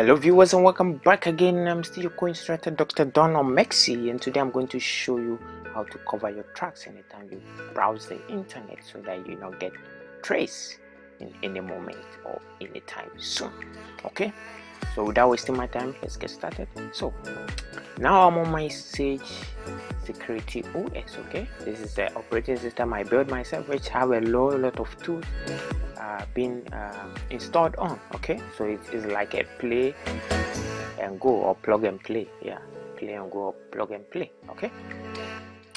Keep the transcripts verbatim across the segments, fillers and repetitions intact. Hello viewers and welcome back again. I'm still your co-instructor Doctor Donald Maxi, and today I'm going to show you how to cover your tracks anytime you browse the internet so that you don't get traced in any moment or anytime soon. Okay, so without wasting my time, let's get started. So now I'm on my Sage Security O S. Okay, this is the operating system I built myself, which have a lot, lot of tools Uh, been uh, installed on. Okay, so it is like a play and go or plug and play. Yeah, play and go or plug and play. Okay,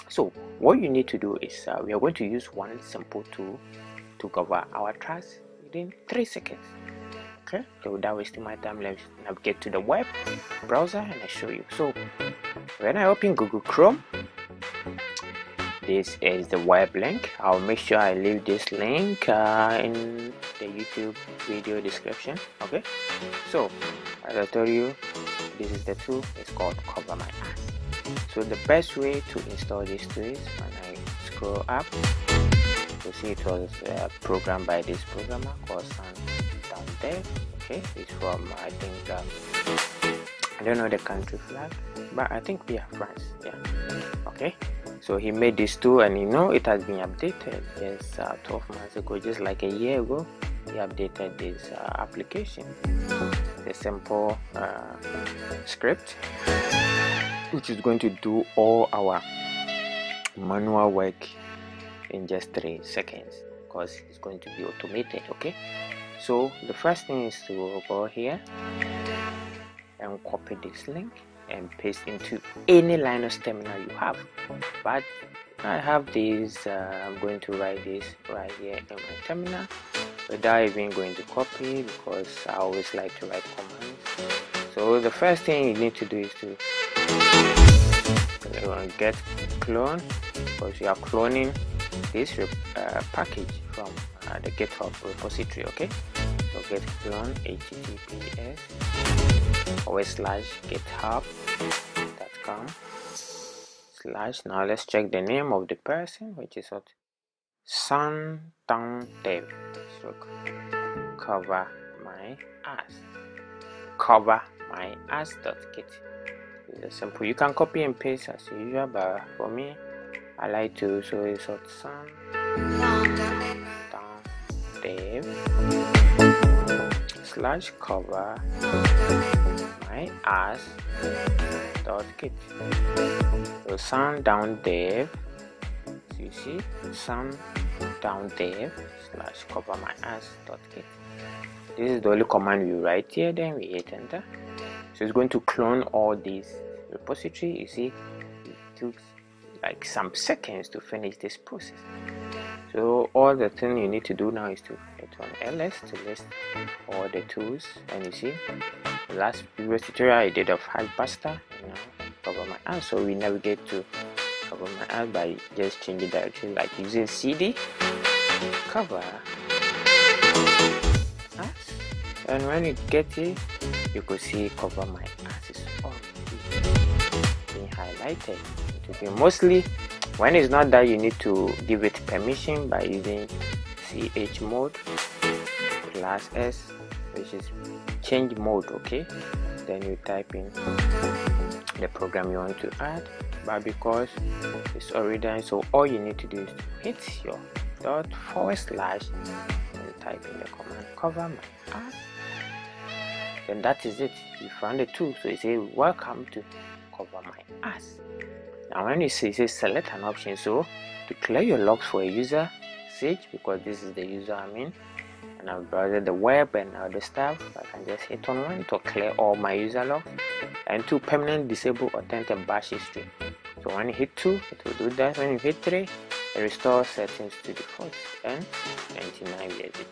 so what you need to do is uh, we are going to use one simple tool to cover our tracks within three seconds. Okay, so without wasting my time, let's navigate to the web browser and I show you. So when I open Google Chrome, this is the web link. I'll make sure I leave this link uh, in the YouTube video description. Okay, so as I told you, this is the tool. It's called Cover My Ass. So the best way to install this tool is when I scroll up, you see it was uh, programmed by this programmer called sundowndev. Okay, it's from I think um, I don't know the country flag, but I think we are France. Yeah. Okay. So he made this tool, and you know it has been updated. Yes, uh, twelve months ago, just like a year ago, he updated this uh, application. It's a simple uh, script which is going to do all our manual work in just three seconds because it's going to be automated. Okay. So the first thing is to go here and copy this link and paste into any Linux terminal you have. But I have this, uh, I'm going to write this right here in my terminal without even going to copy because I always like to write commands. So the first thing you need to do is to get clone, because you are cloning this uh, package from uh, the GitHub repository. Okay, so get clone https Or slash github dot com slash. Now let's check the name of the person, which is what sundowndev. So cover my ass. Cover my ass dot git. It's simple. You can copy and paste as usual, but for me, I like to. So it's what sundowndev slash cover my ass dot git. So sundowndev, you see, sundowndev slash cover my ass dot git. This is the only command we write here, then we hit enter. So it's going to clone all these repository. You see, it took like some seconds to finish this process. So all the thing you need to do now is to hit on L S to list all the tools, and you see the last previous tutorial I did of Hackbuster, you know, cover my ass. So we navigate to cover my ass by just changing direction, like using C D cover ass, and when you get it, you could see cover my ass is on being highlighted. It will be mostly. When it's not that, you need to give it permission by using chmod plus s, which is change mode. Okay, then you type in the program you want to add, but because it's already done, so all you need to do is to hit your dot forward slash and type in the command cover my ass. Then that is it. You found the tool, so you say welcome to cover my ass. And when you see it says select an option, so declare your logs for a user Sage, because this is the user I'm in, and I've browsed the web and other stuff. I can just hit on one to clear all my user logs, and to permanently disable authentic bash history. So when you hit two, it will do that. When you hit three, it restores settings to default, and ninety-nine years it is.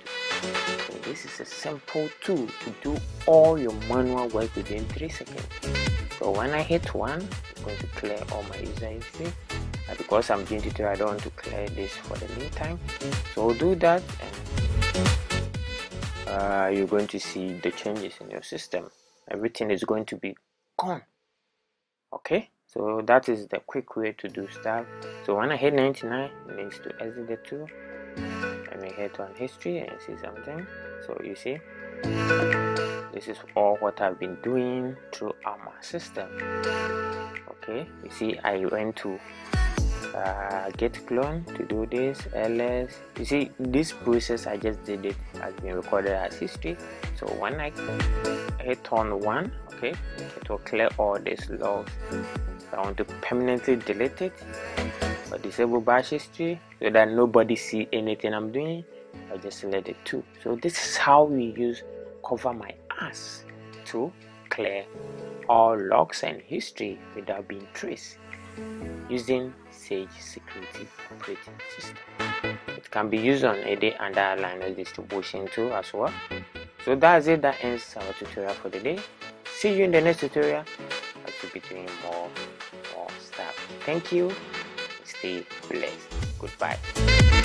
So this is a simple tool to do all your manual work within three seconds. So when I hit one, I'm going to clear all my user history. And because I'm doing tutorial, I don't want to clear this for the meantime. So do that, and uh, you're going to see the changes in your system. Everything is going to be gone. Okay, so that is the quick way to do stuff. So when I hit ninety-nine, it needs to exit the tool. And we hit on history and see something. So you see, This is all what I've been doing throughout my system. Okay, you see I went to uh, get clone to do this, ls. You see this process I just did, it has been recorded as history. So when I hit on one, okay, it will clear all these logs. So I want to permanently delete it, but disable bash history so that nobody see anything I'm doing. I just select it too. So this is how we use cover my ass to clear all logs and history without being traced using Sage Security Operating System. It can be used on any other Linux distribution too as well. So that's it, that ends our tutorial for the day. See you in the next tutorial. I will be doing more, more stuff. Thank you. Stay blessed. Goodbye.